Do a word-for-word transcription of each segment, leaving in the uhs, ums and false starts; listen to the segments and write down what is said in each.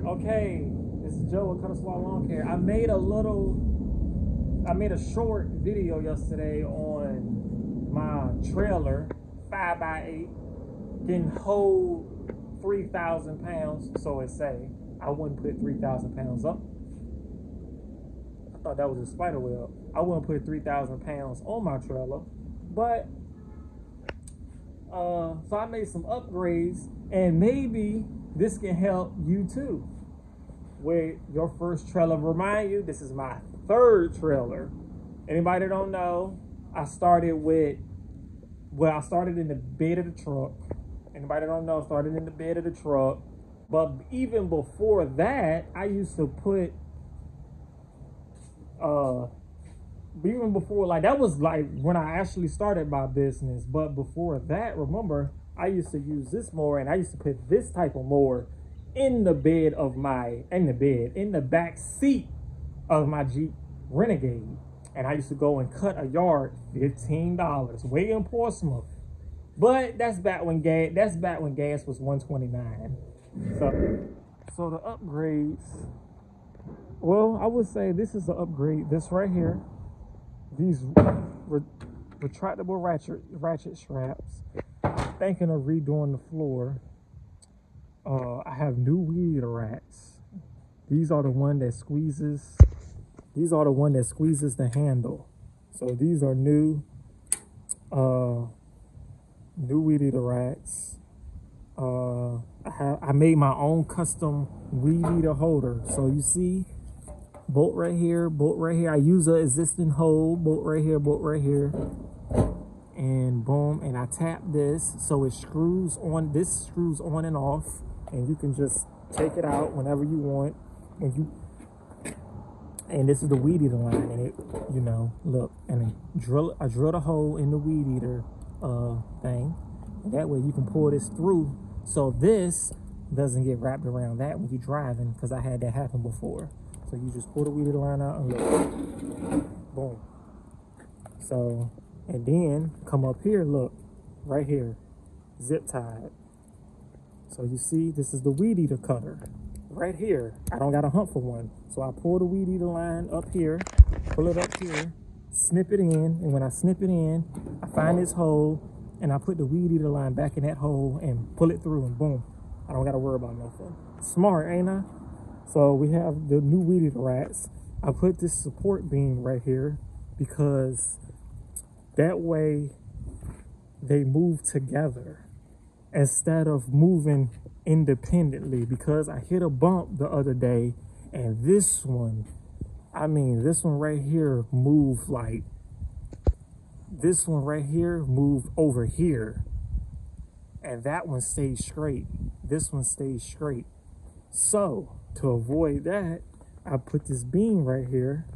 Okay, this is Joe with CuttaSquad Lawn Care. I made a little, I made a short video yesterday on my trailer, five by eight, didn't hold three thousand pounds, so it say. I wouldn't put three thousand pounds up. I thought that was a spider web. I wouldn't put three thousand pounds on my trailer, but, uh, so I made some upgrades, and maybe this can help you too with your first trailer. Remind you, this is my third trailer. Anybody that don't know, I started with, well, I started in the bed of the truck. Anybody that don't know, started in the bed of the truck. But even before that, I used to put, uh, even before, like that was like when I actually started my business. But before that, remember, I used to use this mower, and I used to put this type of mower in the bed of my, in the bed, in the back seat of my Jeep Renegade. And I used to go and cut a yard, fifteen dollars, way in Portsmouth. But that's back when gas, that's back when gas was one twenty-nine. So, so the upgrades, well, I would say this is the upgrade, this right here, these re retractable ratchet, ratchet straps. Thinking of redoing the floor. Uh, I have new weed rats. These are the one that squeezes. These are the one that squeezes the handle. So these are new, uh, new weed eater rats. Uh, I have I made my own custom weed eater holder. So you see, bolt right here, bolt right here. I use an existing hole. Bolt right here, bolt right here. And boom, and I tap this, so it screws on, this screws on and off, and you can just take it out whenever you want. And you, and this is the weed eater line, and it, you know, look, and I drill, I drill a hole in the weed eater uh, thing, and that way you can pull this through, so this doesn't get wrapped around that when you're driving, because I had that happen before. So you just pull the weed eater line out, and look, boom. So. And then come up here, look, right here, zip tied. So you see, this is the weed eater cutter right here. I don't got a hump for one. So I pull the weed eater line up here, pull it up here, snip it in. And when I snip it in, I find this hole, and I put the weed eater line back in that hole and pull it through, and boom. I don't got to worry about nothing. Smart, ain't I? So we have the new weed eater rats. I put this support beam right here because that way they move together instead of moving independently, because I hit a bump the other day, and this one, I mean, this one right here moved like, this one right here moved over here, and that one stayed straight. This one stayed straight. So to avoid that, I put this beam right here,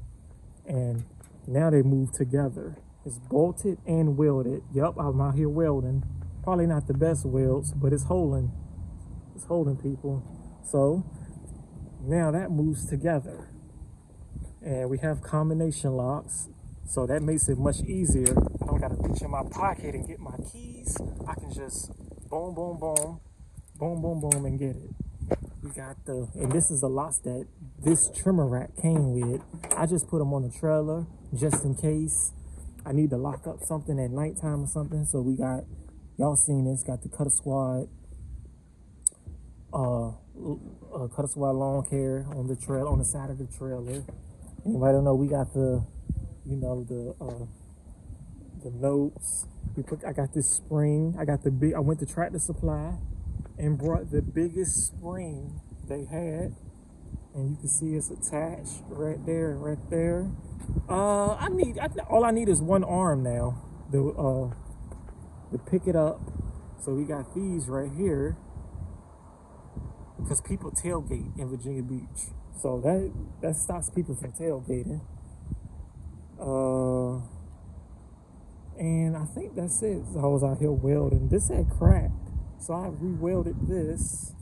and now they move together. It's bolted and welded. Yep, I'm out here welding. Probably not the best welds, but it's holding. It's holding, people. So now that moves together. And we have combination locks. So that makes it much easier. I don't gotta reach in my pocket and get my keys. I can just boom, boom, boom, boom, boom, boom, and get it. We got the, and this is the locks that this trimmer rack came with. I just put them on the trailer just in case I need to lock up something at nighttime or something. So we got, y'all seen this, got the CuttaSquad, uh, uh, CuttaSquad Lawn Care on the trail, on the side of the trailer. Anybody don't know, we got the, you know, the uh, the notes. We put, I got this spring. I got the big, I went to Tractor Supply and brought the biggest spring they had. And you can see it's attached right there, right there. Uh, I need, I, all I need is one arm now, the, uh, to pick it up. So we got these right here, because people tailgate in Virginia Beach. So that, that stops people from tailgating. Uh, and I think that's it. So I was out here welding. This had cracked, so I re-welded this.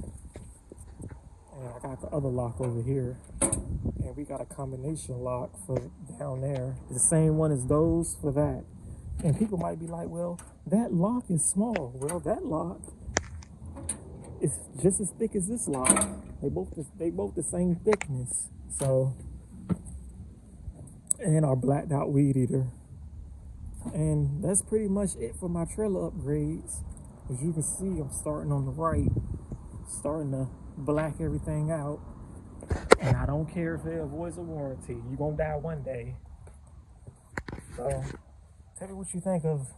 And I got the other lock over here. And we got a combination lock for down there. The same one as those for that. And people might be like, well, that lock is small. Well, that lock it's just as thick as this lot. They both they both the same thickness. So, and our blacked out weed eater. And that's pretty much it for my trailer upgrades. As you can see, I'm starting on the right, starting to black everything out. And I don't care if it avoids a warranty. You're gonna die one day. So tell me what you think of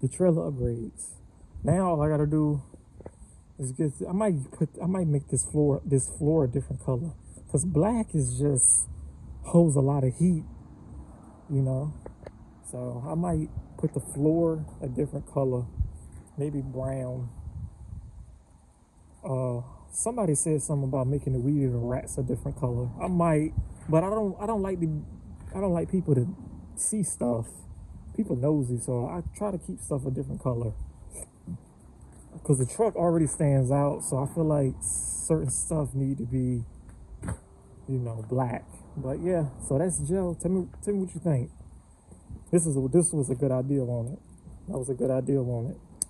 the trailer upgrades. Now all I gotta do is get, I might put, I might make this floor, this floor a different color. Cause black is just, holds a lot of heat, you know? So I might put the floor a different color, maybe brown. Uh, somebody said something about making the weed and rats a different color. I might, but I don't, I don't like the, I don't like people to see stuff. People nosy, so I try to keep stuff a different color. Because the truck already stands out, so I feel like certain stuff need to be, you know, black. But yeah, so that's Joe. Tell me, tell me what you think. This is a, this was a good idea on it. That was a good idea on it.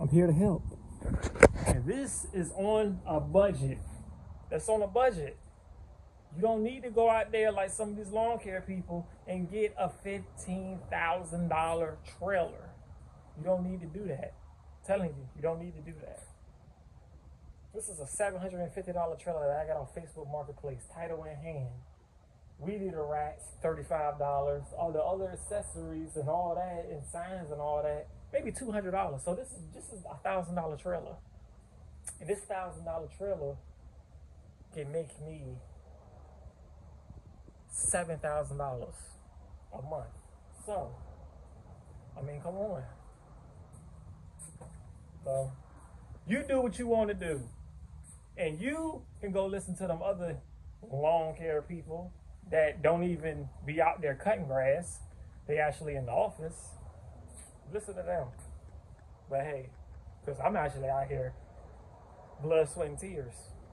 I'm here to help. And this is on a budget. That's on a budget. You don't need to go out there like some of these lawn care people and get a fifteen thousand dollar trailer. You don't need to do that. I'm telling you, you don't need to do that. This is a seven hundred fifty dollar trailer that I got on Facebook Marketplace, title in hand. Weed eater racks, thirty-five dollars. All the other accessories and all that, and signs and all that, maybe two hundred dollars. So this is this is a one thousand dollar trailer. And this one thousand dollar trailer can make me seven thousand dollars a month. So, I mean, come on. So, you do what you want to do. And you can go listen to them other lawn care people that don't even be out there cutting grass. They actually in the office. Listen to them. But hey, because I'm actually out here blood, sweat, and tears.